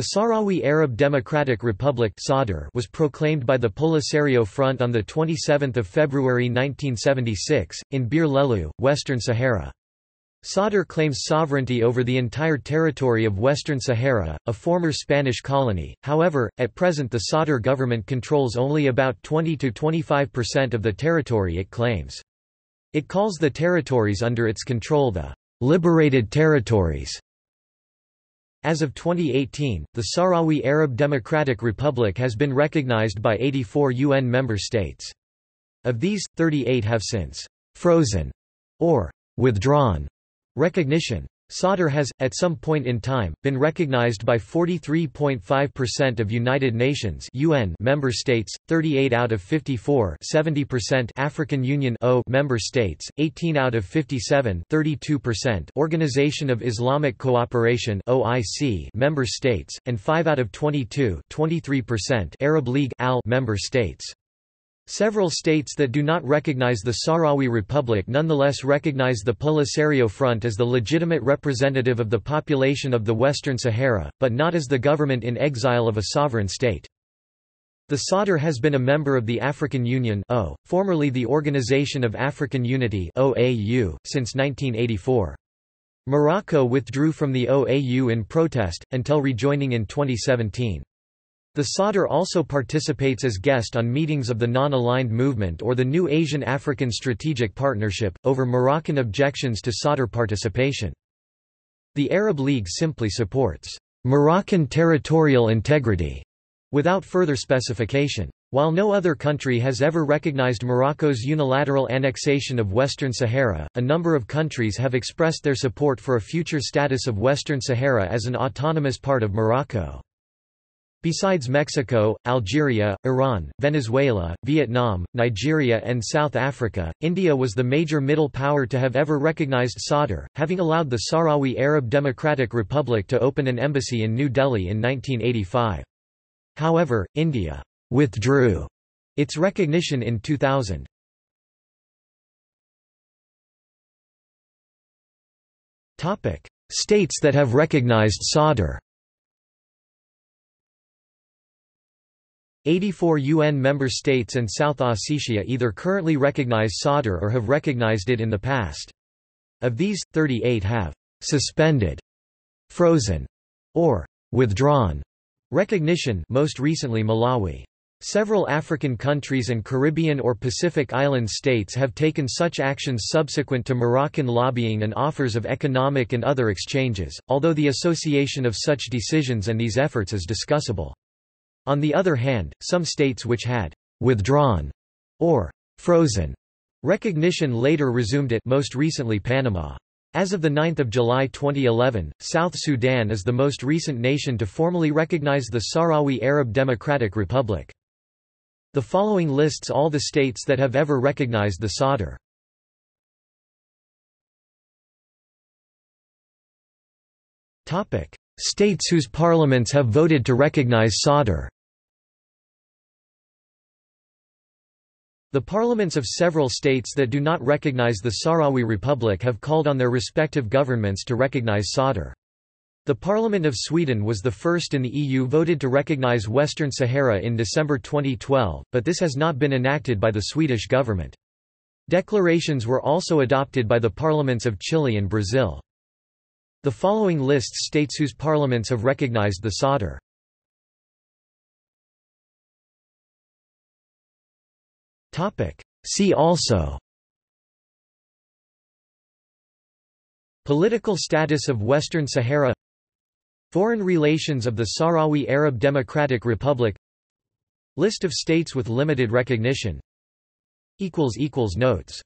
The Sahrawi Arab Democratic Republic was proclaimed by the Polisario Front on 27 February 1976, in Bir Lehlou, Western Sahara. Sadr claims sovereignty over the entire territory of Western Sahara, a former Spanish colony. However, at present the Sadr government controls only about 20–25% of the territory it claims. It calls the territories under its control the liberated territories. As of 2018, the Sahrawi Arab Democratic Republic has been recognized by 84 UN member states. Of these, 38 have since frozen or withdrawn recognition. Sadr has, at some point in time, been recognized by 43.5% of United Nations (UN) member states, 38 out of 54 (70%) African Union (O) member states, 18 out of 57 (32%) Organization of Islamic Cooperation (OIC) member states, and 5 out of 22 (23%) Arab League (AL) member states. Several states that do not recognize the Sahrawi Republic nonetheless recognize the Polisario Front as the legitimate representative of the population of the Western Sahara, but not as the government in exile of a sovereign state. The Sadr has been a member of the African Union (O), formerly the Organization of African Unity (OAU), since 1984. Morocco withdrew from the OAU in protest, until rejoining in 2017. The Sadr also participates as guest on meetings of the Non-Aligned Movement or the New Asian-African Strategic Partnership, over Moroccan objections to Sadr participation. The Arab League simply supports Moroccan territorial integrity, without further specification. While no other country has ever recognized Morocco's unilateral annexation of Western Sahara, a number of countries have expressed their support for a future status of Western Sahara as an autonomous part of Morocco. Besides Mexico, Algeria, Iran, Venezuela, Vietnam, Nigeria and South Africa, India was the major middle power to have ever recognized Sadr, having allowed the Sahrawi Arab Democratic Republic to open an embassy in New Delhi in 1985. However, India withdrew its recognition in 2000. States that have recognized Sadr. 84 UN member states and South Ossetia either currently recognize Sadr or have recognized it in the past. Of these, 38 have suspended, frozen, or withdrawn recognition, most recently Malawi. Several African countries and Caribbean or Pacific Island states have taken such actions subsequent to Moroccan lobbying and offers of economic and other exchanges, although the association of such decisions and these efforts is discussable. On the other hand, some states which had withdrawn or frozen recognition later resumed it, most recently Panama. As of 9 July 2011, South Sudan is the most recent nation to formally recognize the Sahrawi Arab Democratic Republic. The following lists all the states that have ever recognized the Sadr. States whose parliaments have voted to recognize Sadr. The parliaments of several states that do not recognize the Sahrawi Republic have called on their respective governments to recognize Sadr. The Parliament of Sweden was the first in the EU voted to recognize Western Sahara in December 2012, but this has not been enacted by the Swedish government. Declarations were also adopted by the parliaments of Chile and Brazil. The following lists states whose parliaments have recognized the Sadr. See also: Political status of Western Sahara, Foreign relations of the Sahrawi Arab Democratic Republic, List of states with limited recognition. Notes